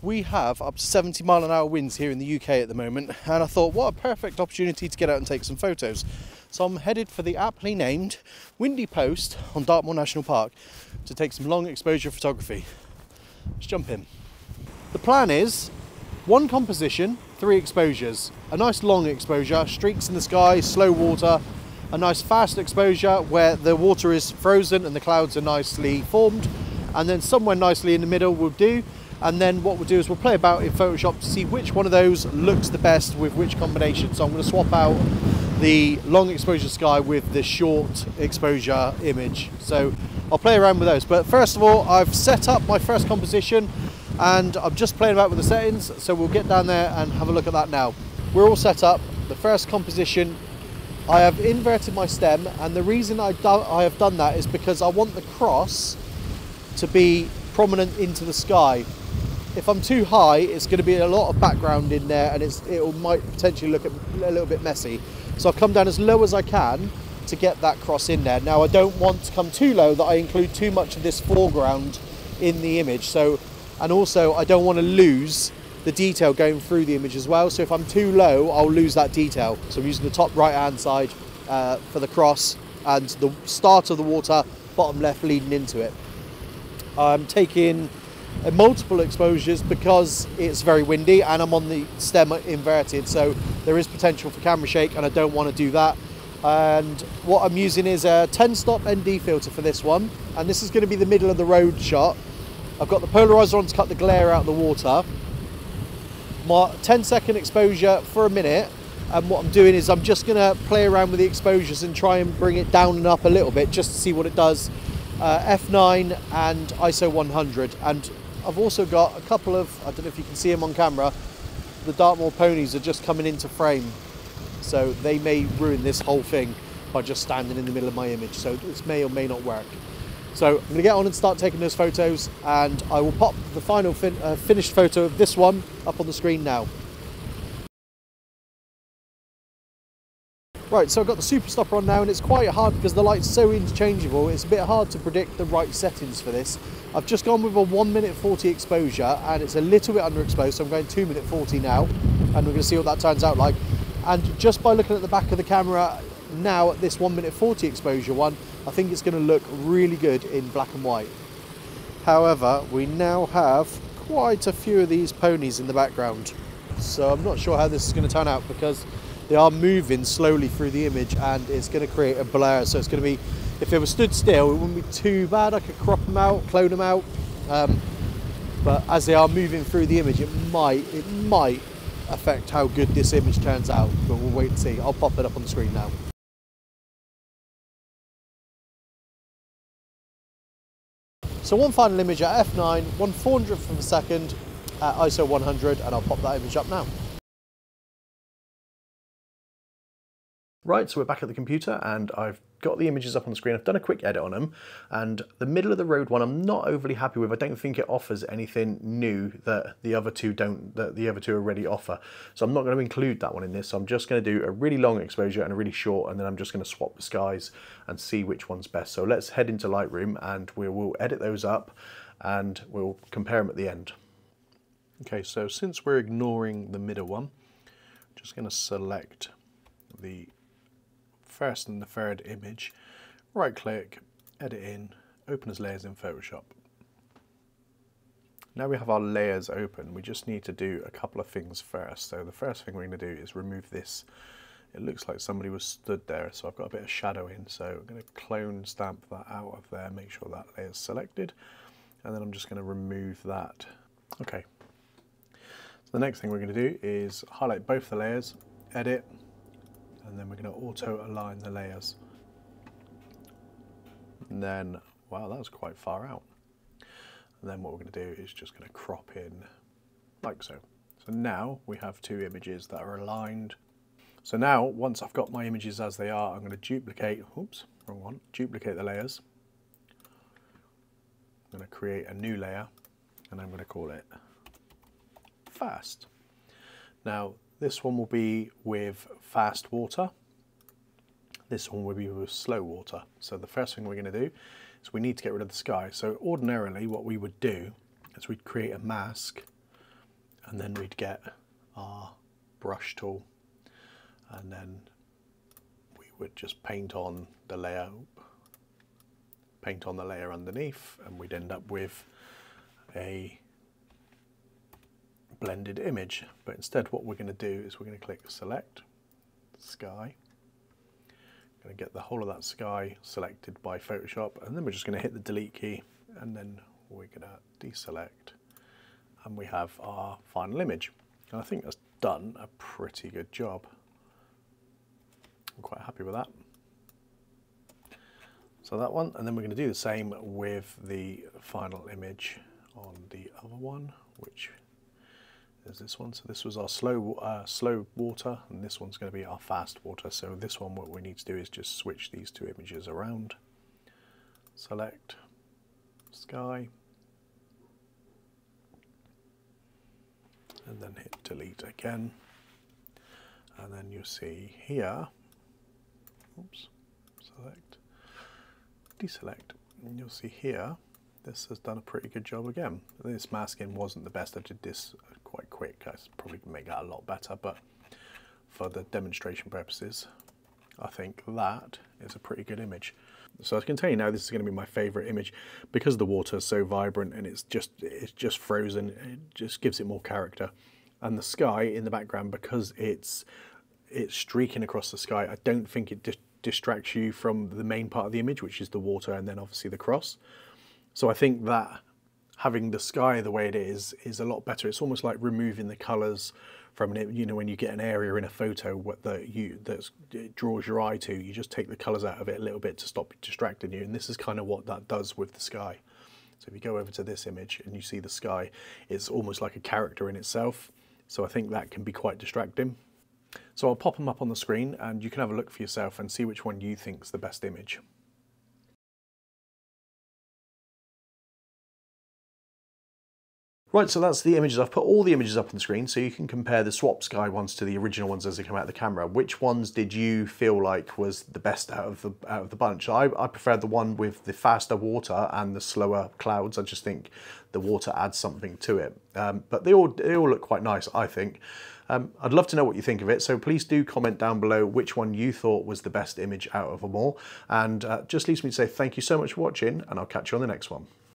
We have up to 70-mile-an-hour winds here in the UK at the moment, and I thought, what a perfect opportunity to get out and take some photos. So I'm headed for the aptly named Windy Post on Dartmoor National Park to take some long exposure photography. Let's jump in. The plan is 1 composition, 3 exposures. A nice long exposure, streaks in the sky, slow water. A nice fast exposure where the water is frozen and the clouds are nicely formed. And then somewhere nicely in the middle will do. And then what we'll do is we'll play about in Photoshop to see which one of those looks the best with which combination. So I'm going to swap out the long exposure sky with the short exposure image. So I'll play around with those. But first of all, I've set up my first composition and I'm just playing about with the settings. So we'll get down there and have a look at that now. We're all set up. The first composition, I have inverted my stem, and the reason I have done that is because I want the cross to be prominent into the sky. If I'm too high, it's going to be a lot of background in there, and it might potentially look a little bit messy. So I've come down as low as I can to get that cross in there. Now I don't want to come too low that I include too much of this foreground in the image. So, and also I don't want to lose the detail going through the image as well. So if I'm too low, I'll lose that detail. So I'm using the top right-hand side for the cross and the start of the water, bottom left leading into it. I'm taking multiple exposures because it's very windy and I'm on the stem inverted, so there is potential for camera shake and I don't want to do that. And what I'm using is a 10-stop ND filter for this one, and this is going to be the middle of the road shot. I've got the polarizer on to cut the glare out of the water. My 10-second exposure for a minute, and what I'm doing is I'm just going to play around with the exposures and try and bring it down and up a little bit just to see what it does. F9 and ISO 100, and I've also got a couple of, I don't know if you can see them on camera, the Dartmoor ponies are just coming into frame, so they may ruin this whole thing by just standing in the middle of my image, so this may or may not work. So I'm going to get on and start taking those photos, and I will pop the final finished photo of this one up on the screen now. Right, so I've got the super stopper on now, and it's quite hard because the light's so interchangeable, it's a bit hard to predict the right settings for this. I've just gone with a 1:40 exposure, and it's a little bit underexposed, so I'm going 2:40 now, and we're going to see what that turns out like. And just by looking at the back of the camera now at this 1:40 exposure one, I think it's going to look really good in black and white. However, we now have quite a few of these ponies in the background, so I'm not sure how this is going to turn out because they are moving slowly through the image and it's going to create a blur. So it's going to be, if it was stood still, it wouldn't be too bad. I could crop them out, clone them out. But as they are moving through the image, it might affect how good this image turns out. But we'll wait and see. I'll pop it up on the screen now. So one final image at F9, 1/400th of a second at ISO 100, and I'll pop that image up now. Right, so we're back at the computer and I've got the images up on the screen. I've done a quick edit on them, and the middle of the road one I'm not overly happy with. I don't think it offers anything new that the other two don't, that the other two already offer. So I'm not going to include that one in this. So I'm just going to do a really long exposure and a really short, and then I'm just going to swap the skies and see which one's best. So let's head into Lightroom and we will edit those up and we'll compare them at the end. Okay, so since we're ignoring the middle one, I'm just going to select the first and the third image, right click, edit in, open as layers in Photoshop. Now we have our layers open, we just need to do a couple of things first. So the first thing we're going to do is remove this. It looks like somebody was stood there, so I've got a bit of shadow in, so I'm going to clone stamp that out of there, make sure that layer is selected, and then I'm just going to remove that. Okay, so the next thing we're going to do is highlight both the layers, edit, and then we're going to auto align the layers. And then, wow, that was quite far out. And then what we're going to do is just going to crop in like so. So now we have two images that are aligned. So now, once I've got my images as they are, I'm going to duplicate, oops, wrong one, duplicate the layers. I'm going to create a new layer and I'm going to call it fast. Now, this one will be with fast water. This one will be with slow water. So the first thing we're going to do is we need to get rid of the sky. So ordinarily what we would do is we'd create a mask and then we'd get our brush tool, and then we would just paint on the layer, underneath, and we'd end up with a blended image. But instead what we're going to do is we're going to click select sky. I'm going to get the whole of that sky selected by Photoshop, and then we're just going to hit the delete key, and then we're going to deselect, and we have our final image. And I think that's done a pretty good job. I'm quite happy with that. So that one, and then we're going to do the same with the final image on the other one, which is this one. So this was our slow water, and this one's going to be our fast water. So this one, what we need to do is just switch these two images around. Select sky, and then hit delete again, and then you see here, oops, select, deselect, and you'll see here this has done a pretty good job again. This masking wasn't the best. I did this quite quick. I probably can make that a lot better, but for the demonstration purposes I think that is a pretty good image. So I can tell you now, this is going to be my favorite image because the water is so vibrant, and it's just frozen. It just gives it more character. And the sky in the background, because it's streaking across the sky, I don't think it distracts you from the main part of the image, which is the water, and then obviously the cross. So I think that having the sky the way it is a lot better. It's almost like removing the colors from it. You know, when you get an area in a photo that it draws your eye to, you just take the colors out of it a little bit to stop distracting you. And this is kind of what that does with the sky. So if you go over to this image and you see the sky, it's almost like a character in itself. So I think that can be quite distracting. So I'll pop them up on the screen and you can have a look for yourself and see which one you think's the best image. Right, so that's the images. I've put all the images up on the screen so you can compare the swap sky ones to the original ones as they come out of the camera. Which ones did you feel like was the best out of the bunch? I preferred the one with the faster water and the slower clouds. I just think the water adds something to it. But they all look quite nice, I think. I'd love to know what you think of it, so please do comment down below which one you thought was the best image out of them all. And just leaves me to say thank you so much for watching, and I'll catch you on the next one.